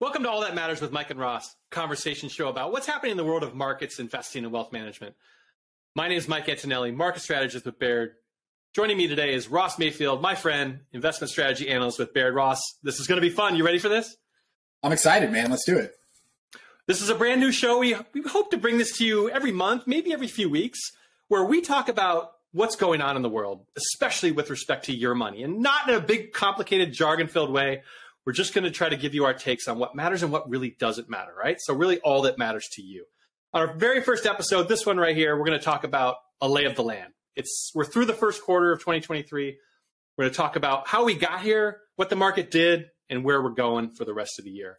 Welcome to All That Matters with Mike and Ross, a conversation show about what's happening in the world of markets, investing, and wealth management. My name is Mike Antonelli, market strategist with Baird. Joining me today is Ross Mayfield, my friend, investment strategy analyst with Baird. Ross, this is going to be fun. You ready for this? I'm excited, man. Let's do it. This is a brand new show. We hope to bring this to you every month, maybe every few weeks, where we talk about what's going on in the world, especially with respect to your money, and not in a big, complicated, jargon-filled way. We're just going to try to give you our takes on what matters and what really doesn't matter, right? So really all that matters to you. On our very first episode, this one right here, we're going to talk about a lay of the land. We're through the first quarter of 2023. We're going to talk about how we got here, what the market did, and where we're going for the rest of the year.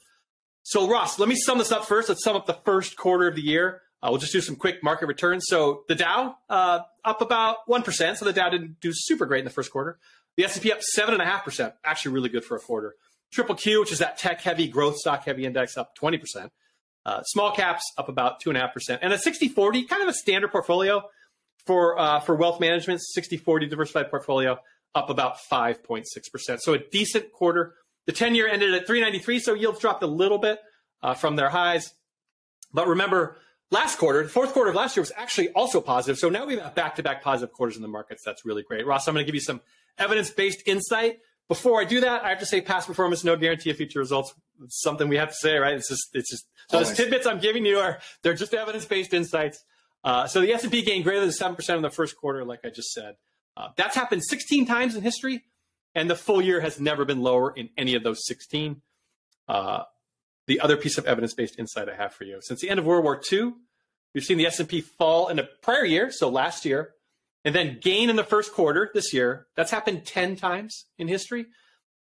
So Ross, let me sum this up first. Let's sum up the first quarter of the year. We'll just do some quick market returns. So the Dow up about 1%. So the Dow didn't do super great in the first quarter. The S&P up 7.5%, actually really good for a quarter. Triple Q, which is that tech-heavy, growth stock-heavy index, up 20%. Small caps up about 2.5%. And a 60-40, kind of a standard portfolio for wealth management, 60-40 diversified portfolio, up about 5.6%. So a decent quarter. The 10-year ended at 3.93, so yields dropped a little bit from their highs. But remember, last quarter, the fourth quarter of last year was actually also positive. So now we've got back-to-back positive quarters in the markets. That's really great. Ross, I'm going to give you some evidence-based insight. Before I do that, I have to say past performance, no guarantee of future results. It's something we have to say, right? It's just those tidbits I'm giving you they're just evidence-based insights. So the S&P gained greater than 7% in the first quarter, like I just said. That's happened 16 times in history, and the full year has never been lower in any of those 16. The other piece of evidence-based insight I have for you. Since the end of World War II, we've seen the S&P fall in the prior year, so last year, and then gain in the first quarter this year. That's happened 10 times in history.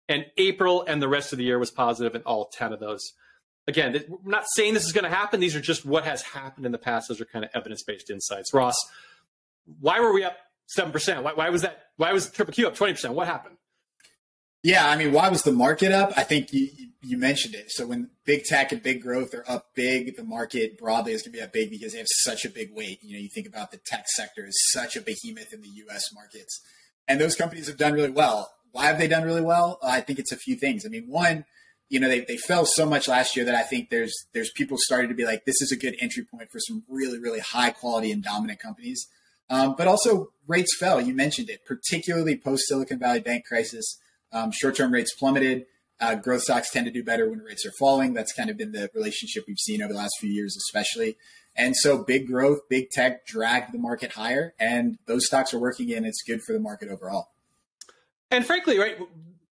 And April and the rest of the year was positive in all 10 of those. Again, we're not saying this is going to happen. These are just what has happened in the past. Those are kind of evidence-based insights. Ross, why were we up 7%? Why was Triple Q up 20%? What happened? Yeah, I mean, why was the market up? I think you mentioned it. So when big tech and big growth are up big, the market broadly is going to be up big because they have such a big weight. You know, you think about the tech sector is such a behemoth in the U.S. markets. And those companies have done really well. Why have they done really well? I think it's a few things. I mean, one, you know, they fell so much last year that I think there's people starting to be like, this is a good entry point for some really, really high quality and dominant companies. But also rates fell. You mentioned it, particularly post-Silicon Valley Bank crisis. Short-term rates plummeted. Growth stocks tend to do better when rates are falling. That's kind of been the relationship we've seen over the last few years, especially. And so big growth, big tech dragged the market higher, and those stocks are working in. It's good for the market overall. And frankly, right,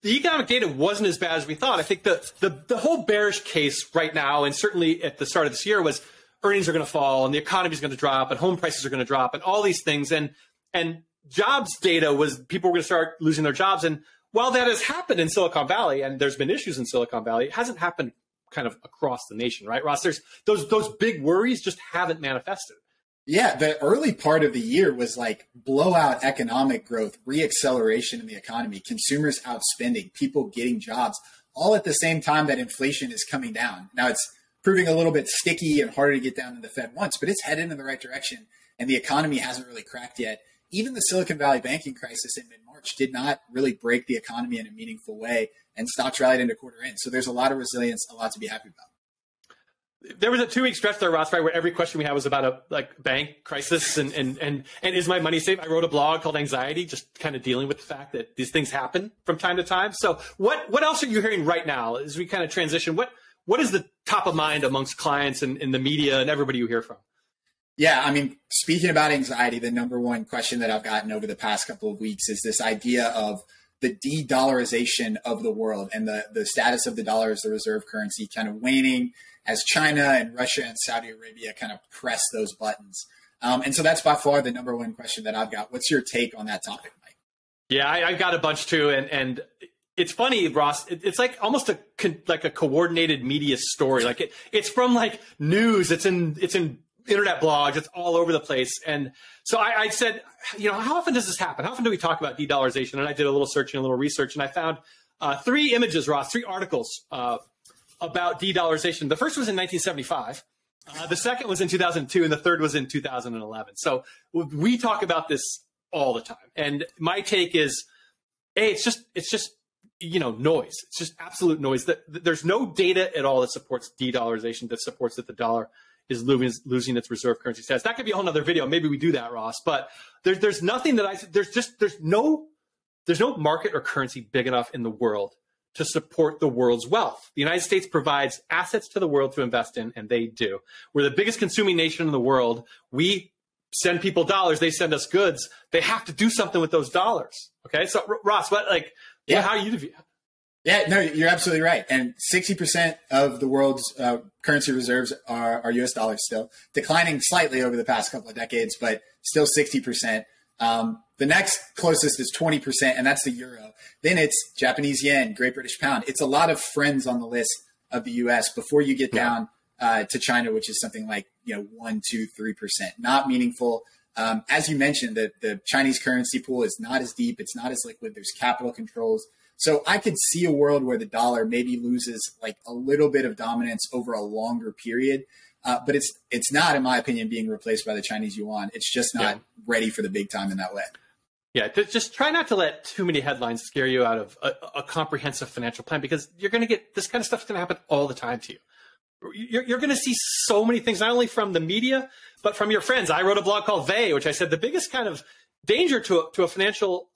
the economic data wasn't as bad as we thought. I think the whole bearish case right now, and certainly at the start of this year, was earnings are going to fall, and the economy is going to drop, and home prices are going to drop, and all these things. And jobs data was people were going to start losing their jobs. And while that has happened in Silicon Valley, and there's been issues in Silicon Valley, it hasn't happened kind of across the nation, right, Ross? There's those big worries just haven't manifested. Yeah, the early part of the year was like blowout economic growth, reacceleration in the economy, consumers outspending, people getting jobs, all at the same time that inflation is coming down. Now it's proving a little bit sticky and harder to get down to the Fed once, but it's headed in the right direction, and the economy hasn't really cracked yet. Even the Silicon Valley banking crisis in mid-March did not really break the economy in a meaningful way, and stocks rallied into quarter end. So there's a lot of resilience, a lot to be happy about. There was a two-week stretch there, Ross, right, where every question we had was about a bank crisis and is my money safe? I wrote a blog called Anxiety, just kind of dealing with the fact that these things happen from time to time. So what else are you hearing right now as we kind of transition? What is the top of mind amongst clients and in the media and everybody you hear from? Yeah, I mean, speaking about anxiety, the number one question that I've gotten over the past couple of weeks is this idea of the de-dollarization of the world and the status of the dollar as the reserve currency kind of waning as China and Russia and Saudi Arabia kind of press those buttons. And so that's by far the number one question that I've got. What's your take on that topic, Mike? Yeah, I've got a bunch too. And it's funny, Ross, it's like almost a coordinated media story. Like it's from like news, it's in internet blogs, it's all over the place. And so I said, you know, how often does this happen? How often do we talk about de-dollarization? And I did a little search and a little research, and I found three images, Ross, three articles about de-dollarization. The first was in 1975. The second was in 2002, and the third was in 2011. So we talk about this all the time. And my take is, hey, it's just you know, noise. It's just absolute noise. There's no data at all that supports de-dollarization, that supports that the dollar is losing its reserve currency status. That could be a whole other video. Maybe we do that, Ross. But there's nothing that I there's no market or currency big enough in the world to support the world's wealth. The United States provides assets to the world to invest in, and they do. We're the biggest consuming nation in the world. We send people dollars, they send us goods. They have to do something with those dollars. Okay, so Ross, what how do you view? Yeah, no, you're absolutely right. And 60% of the world's currency reserves are U.S. dollars still, declining slightly over the past couple of decades, but still 60%. The next closest is 20%, and that's the euro. Then it's Japanese yen, Great British pound. It's a lot of friends on the list of the U.S. before you get down to China, which is something like 1, 2, 3%. Not meaningful. As you mentioned, the Chinese currency pool is not as deep. It's not as liquid. There's capital controls. So I could see a world where the dollar maybe loses like a little bit of dominance over a longer period. But it's not, in my opinion, being replaced by the Chinese yuan. It's just not ready for the big time in that way. Yeah, just try not to let too many headlines scare you out of a comprehensive financial plan, because you're going to get this kind of stuff's going to happen all the time to you. You're going to see so many things, not only from the media, but from your friends. I wrote a blog called They, which I said the biggest kind of danger to a financial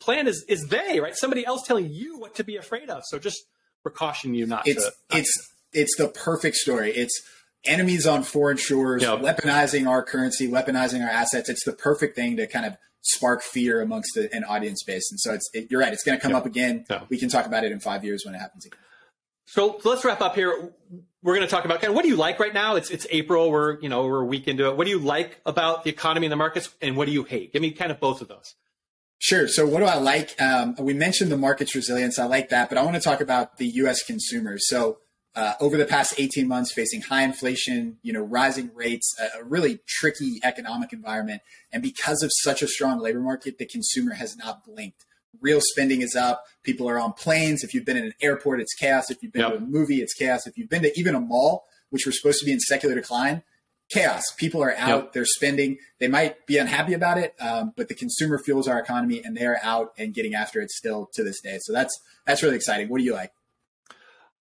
plan is they, right? Somebody else telling you what to be afraid of. So just we're cautioning you not to. It's the perfect story. It's enemies on foreign shores, weaponizing our currency, weaponizing our assets. It's the perfect thing to kind of spark fear amongst an audience base. And so you're right. It's going to come up again. We can talk about it in 5 years when it happens again. So let's wrap up here. We're going to talk about kind of what do you like right now? It's April. We're a week into it. What do you like about the economy and the markets, and what do you hate? Give me kind of both of those. Sure. So what do I like? We mentioned the market's resilience. I like that, but I want to talk about the U.S. consumer. So over the past 18 months, facing high inflation, rising rates, a really tricky economic environment, and because of such a strong labor market, the consumer has not blinked. Real spending is up. People are on planes. If you've been in an airport, it's chaos. If you've been to a movie, it's chaos. If you've been to even a mall, which we're supposed to be in secular decline, chaos. People are out. They're spending. They might be unhappy about it, but the consumer fuels our economy, and they're out and getting after it still to this day. So that's really exciting. What do you like?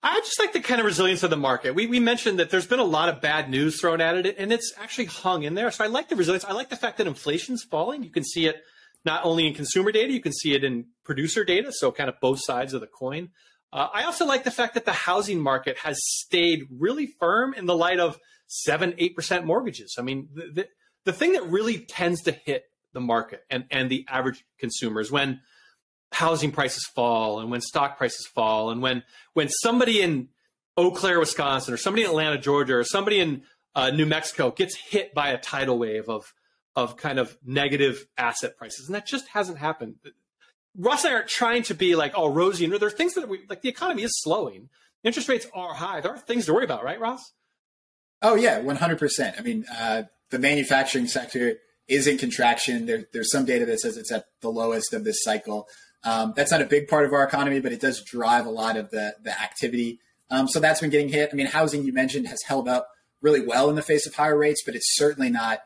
I just like the kind of resilience of the market. We mentioned that there's been a lot of bad news thrown at it, and it's actually hung in there. So I like the resilience. I like the fact that inflation's falling. You can see it not only in consumer data, you can see it in producer data, so kind of both sides of the coin. I also like the fact that the housing market has stayed really firm in the light of 7-8% mortgages. I mean, the thing that really tends to hit the market and the average consumers when housing prices fall and when stock prices fall and when somebody in Eau Claire, Wisconsin, or somebody in Atlanta, Georgia, or somebody in New Mexico gets hit by a tidal wave of kind of negative asset prices. And that just hasn't happened. Ross and I aren't trying to be like all rosy. There are things that the economy is slowing. Interest rates are high. There are things to worry about, right, Ross? Oh yeah, 100%. I mean, the manufacturing sector is in contraction. There's some data that says it's at the lowest of this cycle. That's not a big part of our economy, but it does drive a lot of the activity. So that's been getting hit. I mean, housing, you mentioned, has held up really well in the face of higher rates, but it's certainly not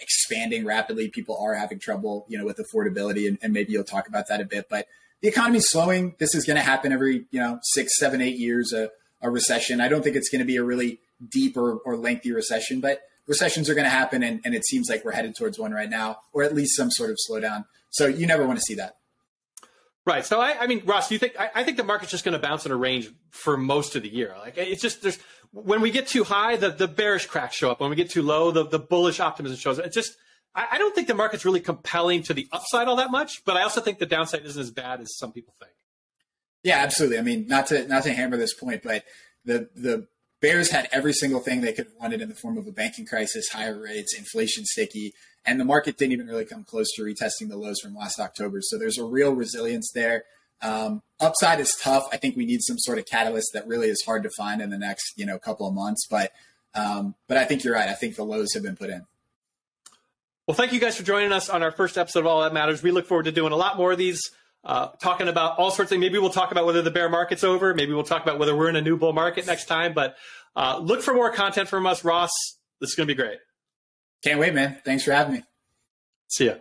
expanding rapidly. People are having trouble, with affordability, and maybe you'll talk about that a bit, but the economy's slowing. This is going to happen every, 6, 7, 8 years, a recession. I don't think it's going to be a really deep or lengthy recession, but recessions are going to happen. And it seems like we're headed towards one right now, or at least some sort of slowdown. So you never want to see that. Right. So, I mean, Ross, do you think, I think the market's just going to bounce in a range for most of the year. Like, it's just, when we get too high, the bearish cracks show up. When we get too low, the bullish optimism shows up. It's just, I don't think the market's really compelling to the upside all that much, but I also think the downside isn't as bad as some people think. Yeah, absolutely. I mean, not to hammer this point, but the bears had every single thing they could have wanted in the form of a banking crisis, higher rates, inflation sticky, and the market didn't even really come close to retesting the lows from last October. So there's a real resilience there. Upside is tough. I think we need some sort of catalyst that really is hard to find in the next, couple of months. But I think you're right. I think the lows have been put in. Well, thank you guys for joining us on our first episode of All That Matters. We look forward to doing a lot more of these. Talking about all sorts of things. Maybe we'll talk about whether the bear market's over. Maybe we'll talk about whether we're in a new bull market next time. But look for more content from us. Ross, this is going to be great. Can't wait, man. Thanks for having me. See ya.